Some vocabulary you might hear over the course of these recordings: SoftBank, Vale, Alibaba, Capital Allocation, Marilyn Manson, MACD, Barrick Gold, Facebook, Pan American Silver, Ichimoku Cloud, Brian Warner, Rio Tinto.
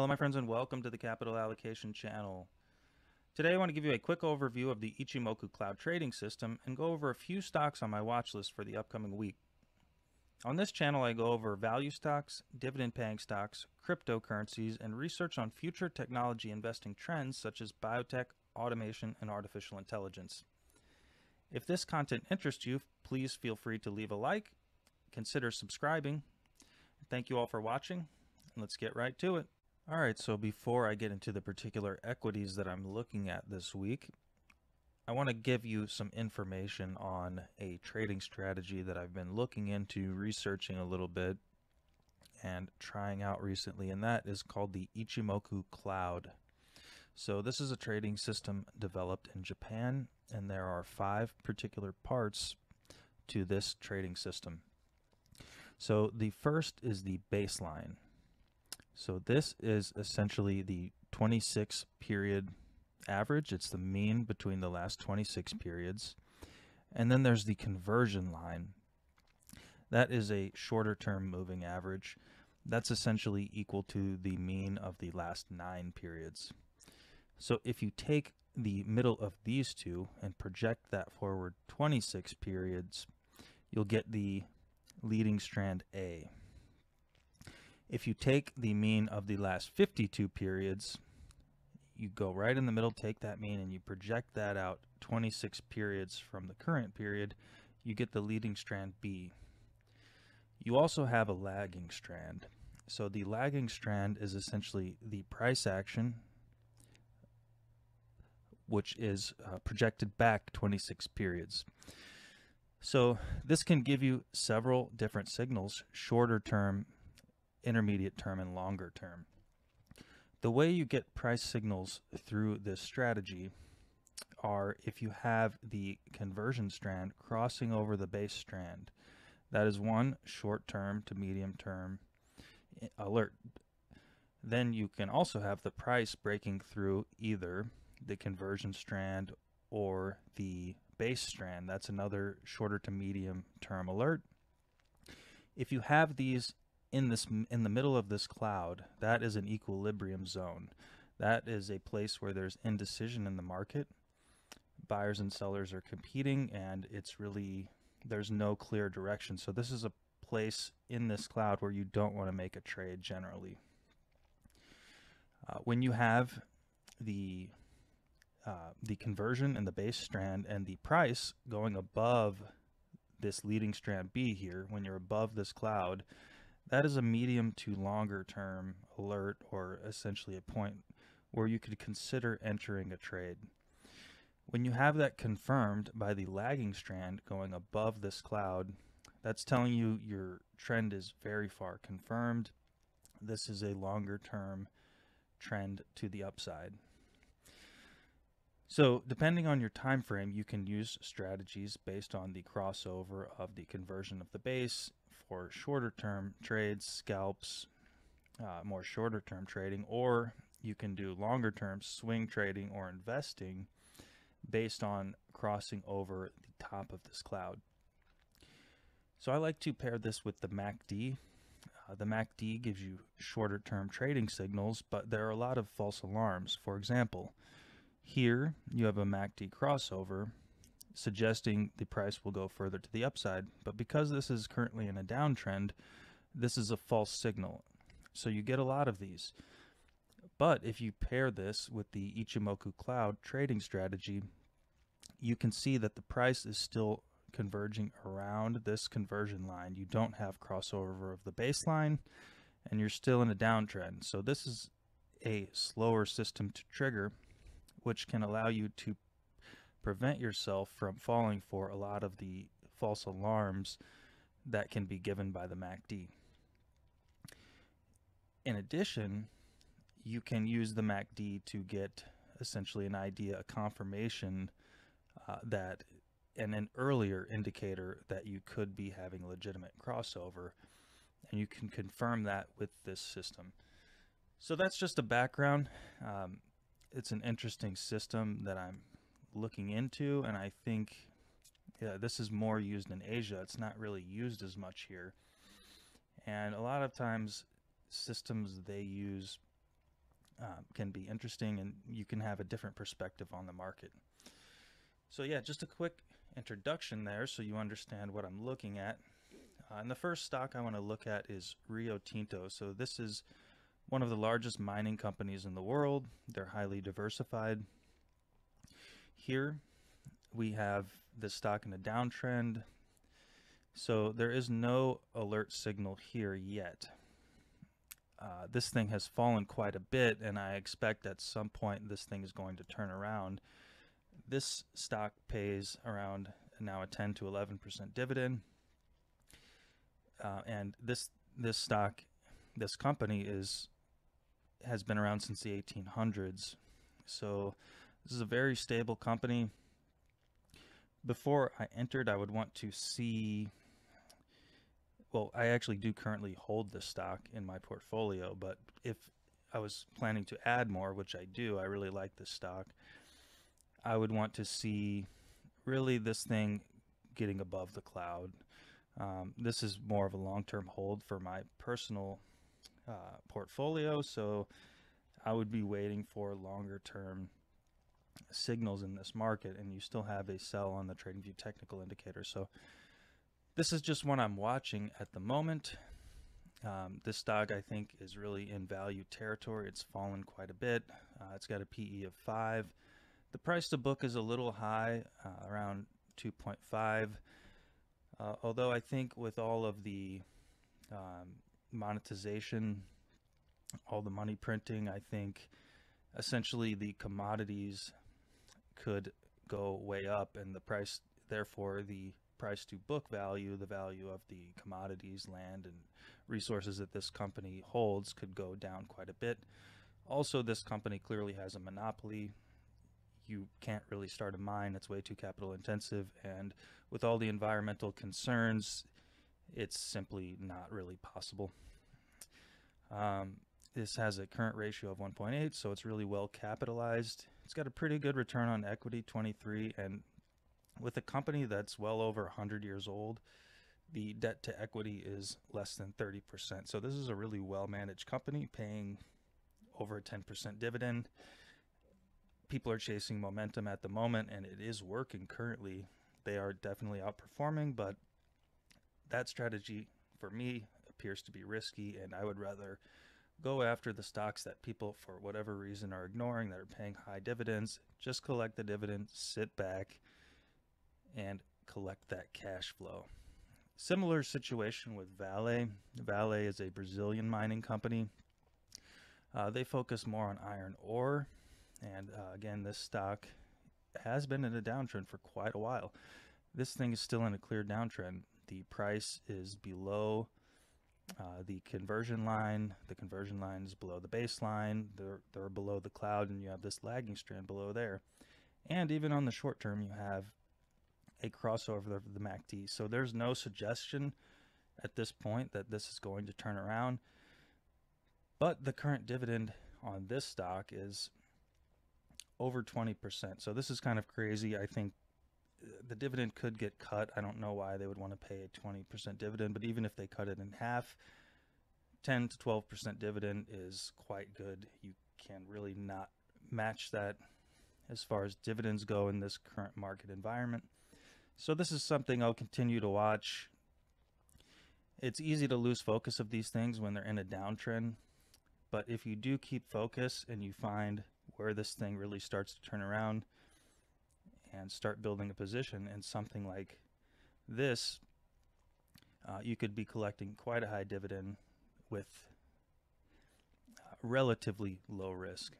Hello my friends and welcome to the Capital Allocation channel. Today I want to give you a quick overview of the Ichimoku Cloud trading system and go over a few stocks on my watch list for the upcoming week. On this channel I go over value stocks, dividend paying stocks, cryptocurrencies, and research on future technology investing trends such as biotech, automation, and artificial intelligence. If this content interests you, please feel free to leave a like, consider subscribing. Thank you all for watching, and let's get right to it. All right, so before I get into the particular equities that I'm looking at this week, I want to give you some information on a trading strategy that I've been looking into, researching a little bit, and trying out recently, and that is called the Ichimoku Cloud. So this is a trading system developed in Japan, and there are 5 particular parts to this trading system. So the first is the baseline. So this is essentially the 26 period average. It's the mean between the last 26 periods. And then there's the conversion line. That is a shorter term moving average. That's essentially equal to the mean of the last 9 periods. So if you take the middle of these two and project that forward 26 periods, you'll get the leading strand A. If you take the mean of the last 52 periods, you go right in the middle, take that mean, and you project that out 26 periods from the current period, you get the leading strand B. You also have a lagging strand. So the lagging strand is essentially the price action, which is projected back 26 periods. So this can give you several different signals, shorter term, intermediate term, and longer term. The way you get price signals through this strategy are if you have the conversion strand crossing over the base strand. That is one short term to medium term alert. Then you can also have the price breaking through either the conversion strand or the base strand. That's another shorter to medium term alert. If you have these in the middle of this cloud, that is an equilibrium zone. That is a place where there's indecision in the market. Buyers and sellers are competing, and it's really, there's no clear direction. So this is a place in this cloud where you don't want to make a trade generally. When you have the conversion and the base strand and the price going above this leading strand B here, when you're above this cloud, that is a medium to longer term alert, or essentially a point where you could consider entering a trade. When you have that confirmed by the lagging strand going above this cloud, that's telling you your trend is very far confirmed. This is a longer term trend to the upside. So depending on your time frame, you can use strategies based on the crossover of the conversion of the base for shorter term trades, scalps, more shorter term trading, or you can do longer term swing trading or investing based on crossing over the top of this cloud. So I like to pair this with the MACD. The MACD gives you shorter term trading signals, but there are a lot of false alarms. For example, here you have a MACD crossover suggesting the price will go further to the upside, but because this is currently in a downtrend, this is a false signal. So you get a lot of these. But if you pair this with the Ichimoku Cloud trading strategy, you can see that the price is still converging around this conversion line. You don't have crossover of the baseline, and you're still in a downtrend. So this is a slower system to trigger, which can allow you to prevent yourself from falling for a lot of the false alarms that can be given by the MACD. In addition, you can use the MACD to get essentially an idea, a confirmation that, and an earlier indicator that you could be having legitimate crossover, and you can confirm that with this system. So that's just a background. It's an interesting system that I'm looking into, and I think this is more used in Asia. It's not really used as much here, and a lot of times systems they use can be interesting, and you can have a different perspective on the market. So yeah, just a quick introduction there so you understand what I'm looking at. And the first stock I want to look at is Rio Tinto. So this is one of the largest mining companies in the world. They're highly diversified. Here we have this stock in a downtrend. So there is no alert signal here yet. This thing has fallen quite a bit, and I expect at some point this thing is going to turn around. This stock pays around now a 10 to 11% dividend. And this company has been around since the 1800s. So this is a very stable company. Before I entered, I would want to see, well, I actually do currently hold this stock in my portfolio, but if I was planning to add more, which I do, I really like this stock, I would want to see really this thing getting above the cloud. This is more of a long-term hold for my personal portfolio, so I would be waiting for longer-term signals in this market, and you still have a sell on the TradingView technical indicator. So this is just one I'm watching at the moment. This stock I think is really in value territory. It's fallen quite a bit. It's got a PE of 5. The price to book is a little high, around 2.5. Although I think with all of the monetization, all the money printing, I think essentially the commodities could go way up, and the price, therefore the price to book value, the value of the commodities, land, and resources that this company holds could go down quite a bit. Also, this company clearly has a monopoly. You can't really start a mine. It's way too capital intensive, and with all the environmental concerns, it's simply not really possible. This has a current ratio of 1.8, so it's really well capitalized. It's got a pretty good return on equity, 23, and with a company that's well over 100 years old, the debt to equity is less than 30%. So this is a really well-managed company paying over a 10% dividend. People are chasing momentum at the moment, and it is working currently. They are definitely outperforming, but that strategy for me appears to be risky, and I would rather go after the stocks that people, for whatever reason, are ignoring, that are paying high dividends. Just collect the dividends, sit back, and collect that cash flow. Similar situation with Vale. Vale is a Brazilian mining company. They focus more on iron ore. And again, this stock has been in a downtrend for quite a while. This thing is still in a clear downtrend. The price is below the conversion line. The conversion line is below the baseline. They're below the cloud, and you have this lagging strand below there. And even on the short term, you have a crossover of the MACD. So there's no suggestion at this point that this is going to turn around. But the current dividend on this stock is over 20%. So this is kind of crazy. I think the dividend could get cut. I don't know why they would want to pay a 20% dividend, but even if they cut it in half, 10 to 12% dividend is quite good. You can really not match that as far as dividends go in this current market environment. So this is something I'll continue to watch. It's easy to lose focus of these things when they're in a downtrend, but if you do keep focus and you find where this thing really starts to turn around and start building a position in something like this, you could be collecting quite a high dividend with relatively low risk.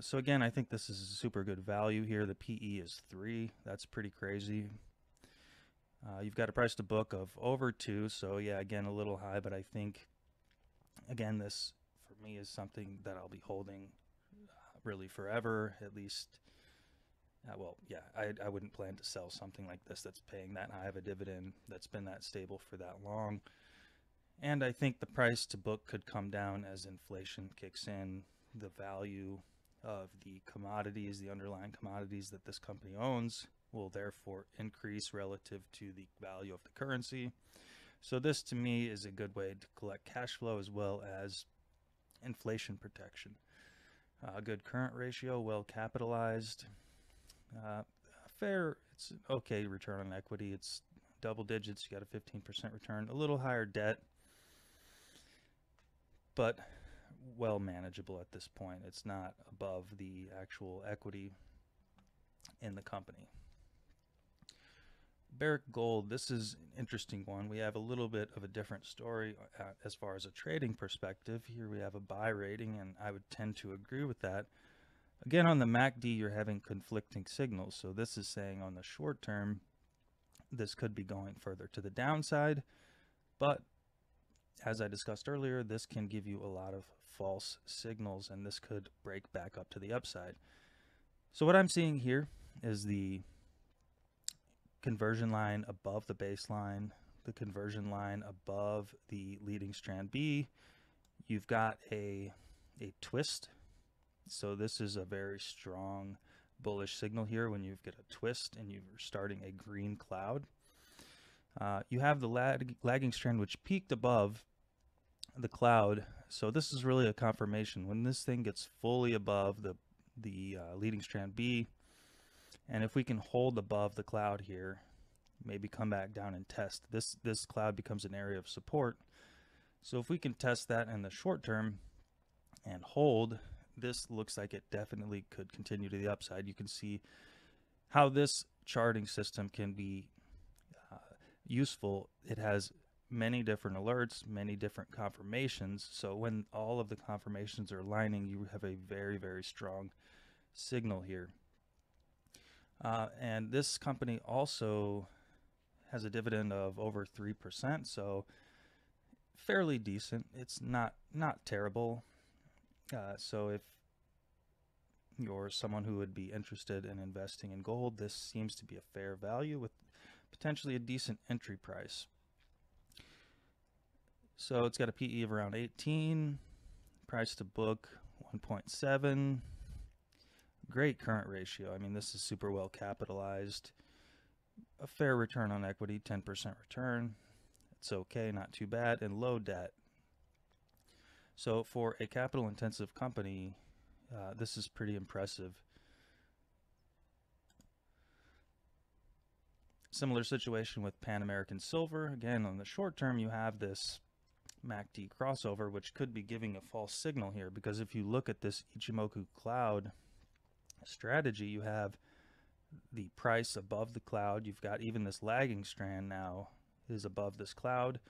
So again, I think this is a super good value here. The PE is 3. That's pretty crazy. You've got a price to book of over 2. So yeah, again, a little high, but I think, again, this for me is something that I'll be holding really forever, at least. Well, yeah, I wouldn't plan to sell something like this that's paying that high of a dividend, that's been that stable for that long. And I think the price to book could come down as inflation kicks in. The value of the commodities, the underlying commodities that this company owns, will therefore increase relative to the value of the currency. So this to me is a good way to collect cash flow as well as inflation protection. A good current ratio, well capitalized, fair, it's an okay return on equity. It's double digits, you got a 15% return, a little higher debt, but well manageable at this point. It's not above the actual equity in the company. Barrick Gold, this is an interesting one. We have a little bit of a different story as far as a trading perspective. Here we have a buy rating, and I would tend to agree with that. Again, on the MACD, you're having conflicting signals. So this is saying on the short term, this could be going further to the downside. But as I discussed earlier, this can give you a lot of false signals, and this could break back up to the upside. So what I'm seeing here is the conversion line above the baseline, the conversion line above the leading strand B. You've got a twist. So this is a very strong bullish signal here when you get a twist and you're starting a green cloud. You have the lagging strand which peaked above the cloud. So this is really a confirmation. When this thing gets fully above the leading strand B, and if we can hold above the cloud here, maybe come back down and test, this cloud becomes an area of support. So if we can test that in the short term and hold, this looks like it definitely could continue to the upside. You can see how this charting system can be useful. It has many different alerts, many different confirmations. So when all of the confirmations are lining, you have a very, very strong signal here. And this company also has a dividend of over 3%, so fairly decent. It's not terrible. So if you're someone who would be interested in investing in gold, this seems to be a fair value with potentially a decent entry price. So it's got a PE of around 18, price to book 1.7. Great current ratio. I mean, this is super well capitalized. A fair return on equity, 10% return. It's okay, not too bad, and low debt. So for a capital intensive company, this is pretty impressive. Similar situation with Pan American Silver. Again, on the short term, you have this MACD crossover, which could be giving a false signal here, because if you look at this Ichimoku Cloud strategy, you have the price above the cloud. You've got even this lagging strand now is above this cloud.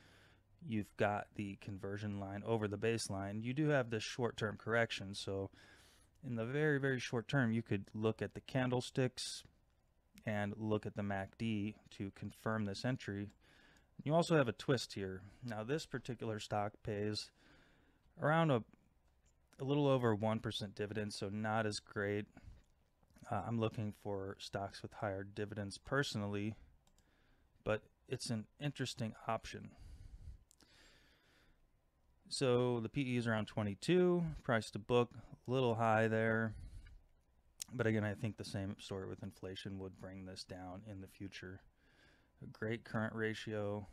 You've got the conversion line over the baseline. You do have this short-term correction. So in the very, very short term, you could look at the candlesticks and look at the MACD to confirm this entry. You also have a twist here. Now this particular stock pays around a little over 1% dividend, so not as great. I'm looking for stocks with higher dividends personally, but it's an interesting option. So the PE is around 22, price to book, a little high there. But again, I think the same story with inflation would bring this down in the future. A great current ratio.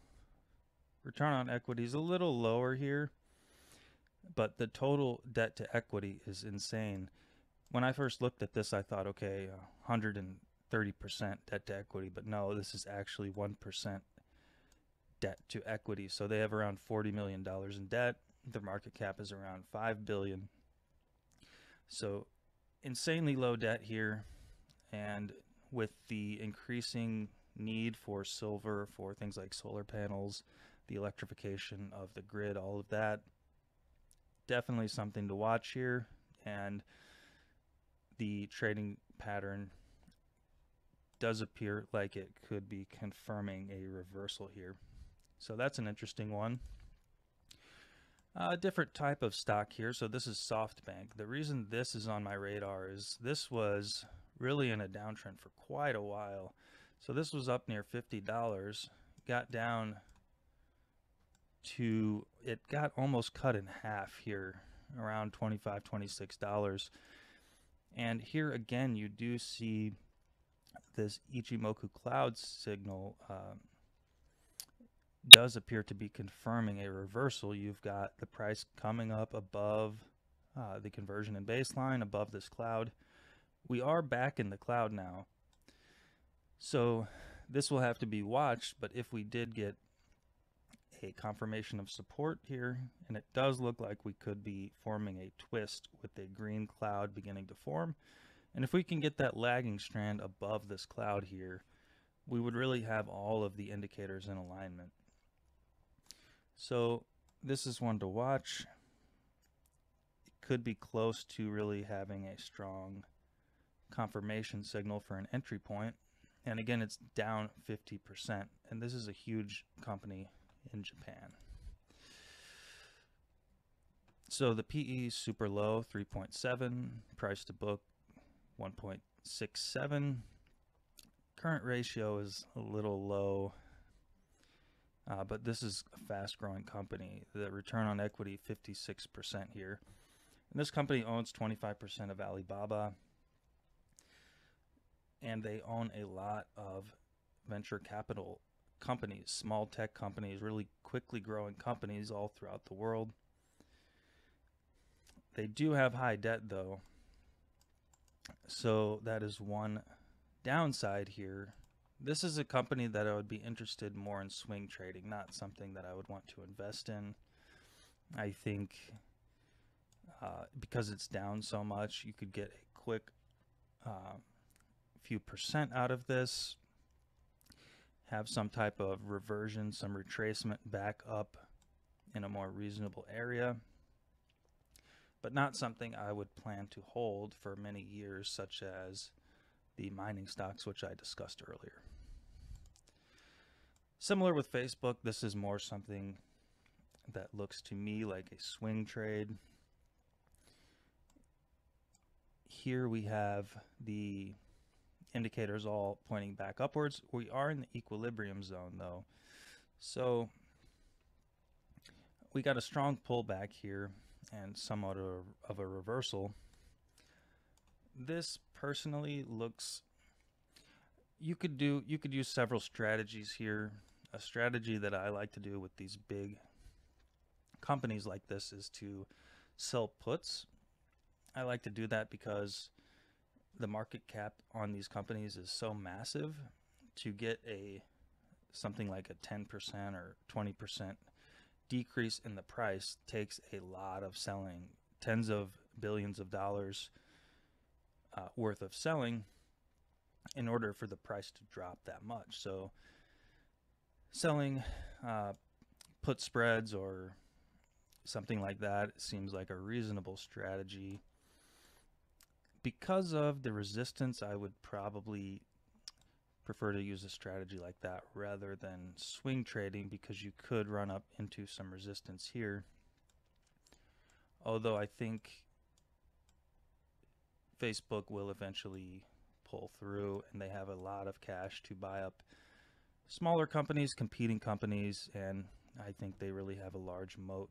Return on equity is a little lower here, but the total debt to equity is insane. When I first looked at this, I thought, okay, 130% debt to equity, but no, this is actually 1% debt to equity. So they have around $40 million in debt. Their market cap is around $5 billion. So insanely low debt here. And with the increasing need for silver, for things like solar panels, the electrification of the grid, all of that, definitely something to watch here. And the trading pattern does appear like it could be confirming a reversal here. So that's an interesting one. A different type of stock here. So this is SoftBank. The reason this is on my radar is this was really in a downtrend for quite a while. So this was up near $50, got down to, it got almost cut in half here, around $25, $26. And here again, you do see this Ichimoku Cloud signal does appear to be confirming a reversal. You've got the price coming up above the conversion and baseline above this cloud. We are back in the cloud now, so this will have to be watched. But if we did get a confirmation of support here, and it does look like we could be forming a twist with a green cloud beginning to form, and if we can get that lagging strand above this cloud here, we would really have all of the indicators in alignment. So this is one to watch. It could be close to really having a strong confirmation signal for an entry point. And again, it's down 50%, and this is a huge company in Japan. So the PE is super low, 3.7, price to book 1.67. Current ratio is a little low, but this is a fast growing company. The return on equity 56% here. And this company owns 25% of Alibaba, and they own a lot of venture capital companies, small tech companies, really quickly growing companies all throughout the world. They do have high debt though, so that is one downside here. This is a company that I would be interested more in swing trading, not something that I would want to invest in. I think because it's down so much, you could get a quick few percent out of this, have some type of reversion, some retracement back up in a more reasonable area, but not something I would plan to hold for many years, such as the mining stocks, which I discussed earlier. Similar with Facebook, this is more something that looks to me like a swing trade. Here we have the indicators all pointing back upwards. We are in the equilibrium zone though, so we got a strong pullback here and somewhat of a reversal. This personally looks, you could use several strategies here. A strategy that I like to do with these big companies like this is to sell puts. I like to do that because the market cap on these companies is so massive. To get something like a 10% or 20% decrease in the price takes a lot of selling, tens of billions of dollars worth of selling in order for the price to drop that much. So selling put spreads or something like that seems like a reasonable strategy. Because of the resistance, I would probably prefer to use a strategy like that rather than swing trading, because you could run up into some resistance here. Although I think Facebook will eventually pull through, and they have a lot of cash to buy up smaller companies, competing companies, and I think they really have a large moat.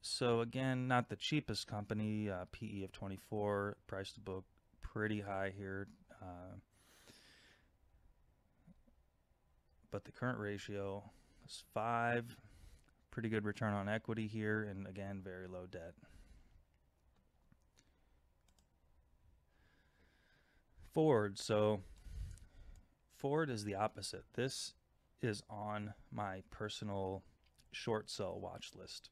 So again, not the cheapest company, PE of 24, price to book pretty high here, but the current ratio is 5, pretty good return on equity here, and again, very low debt. Ford, so Ford is the opposite. This is on my personal short sell watch list.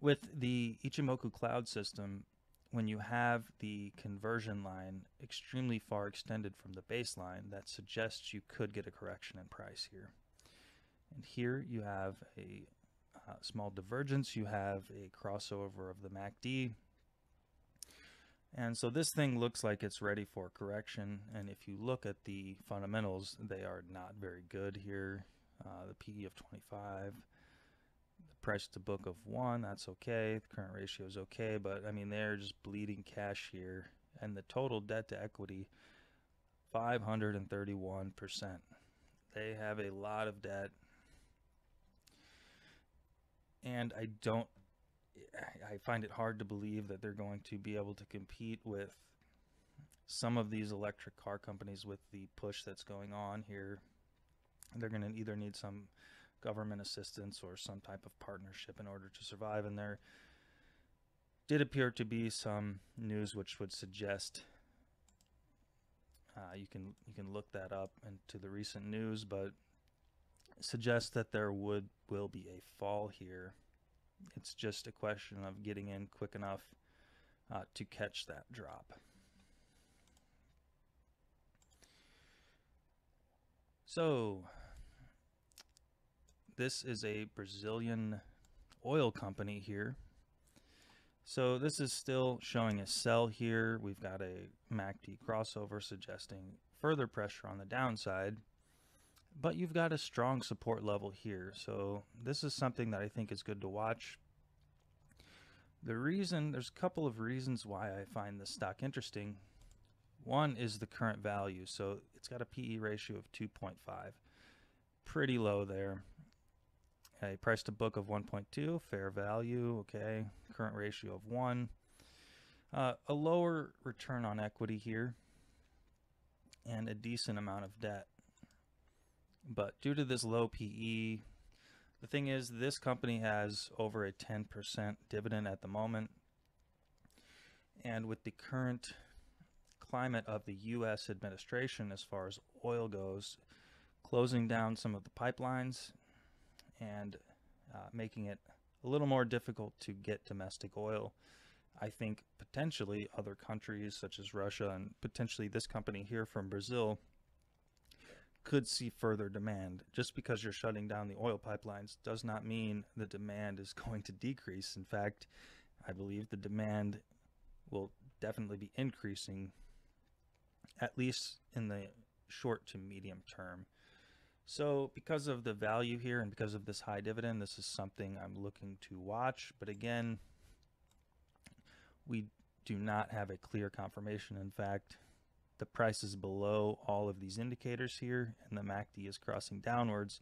With the Ichimoku Cloud system, when you have the conversion line extremely far extended from the baseline, that suggests you could get a correction in price here. And here you have a small divergence. You have a crossover of the MACD. And so this thing looks like it's ready for correction. And if you look at the fundamentals, they are not very good here. The PE of 25. The price to book of 1, that's okay. The current ratio is okay, but I mean, they're just bleeding cash here. And the total debt to equity, 531%. They have a lot of debt. And I find it hard to believe that they're going to be able to compete with some of these electric car companies with the push that's going on here. They're going to either need some government assistance or some type of partnership in order to survive. And there did appear to be some news which would suggest, you can look that up into the recent news, but suggests that there will be a fall here. It's just a question of getting in quick enough to catch that drop. So this is a Brazilian oil company here. So this is still showing a sell here. We've got a MACD crossover suggesting further pressure on the downside, but you've got a strong support level here. So this is something that I think is good to watch. The reason, there's a couple of reasons why I find this stock interesting. One is the current value. So it's got a PE ratio of 2.5, pretty low there. Okay, price to book of 1.2, fair value, okay, current ratio of 1. A lower return on equity here, and a decent amount of debt. But due to this low PE, the thing is, this company has over a 10% dividend at the moment. And with the current climate of the U.S. administration as far as oil goes, closing down some of the pipelines, and making it a little more difficult to get domestic oil. I think potentially other countries such as Russia and potentially this company here from Brazil could see further demand. Just because you're shutting down the oil pipelines does not mean the demand is going to decrease. In fact, I believe the demand will definitely be increasing, at least in the short to medium term. So because of the value here and because of this high dividend, this is something I'm looking to watch. But again, we do not have a clear confirmation. In fact, the price is below all of these indicators here, and the MACD is crossing downwards.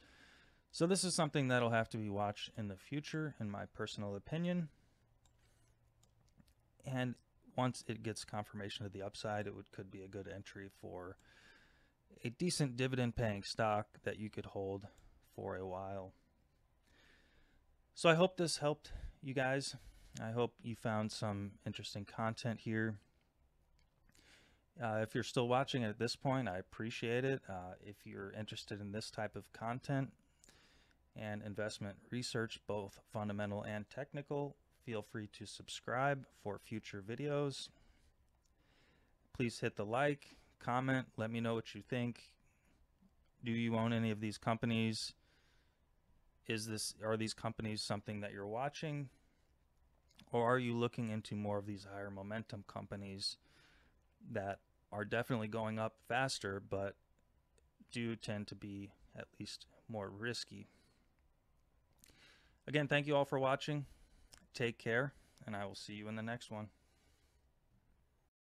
So this is something that'll have to be watched in the future, in my personal opinion. And once it gets confirmation to the upside, could be a good entry for a decent dividend paying stock that you could hold for a while. So I hope this helped you guys. I hope you found some interesting content here. If you're still watching at this point, I appreciate it. If you're interested in this type of content and investment research, both fundamental and technical, feel free to subscribe for future videos. Please hit the like, comment, let me know what you think. Do you own any of these companies? Are these companies something that you're watching? Or are you looking into more of these higher momentum companies that are definitely going up faster, but do tend to be at least more risky? Again, thank you all for watching. Take care, and I will see you in the next one.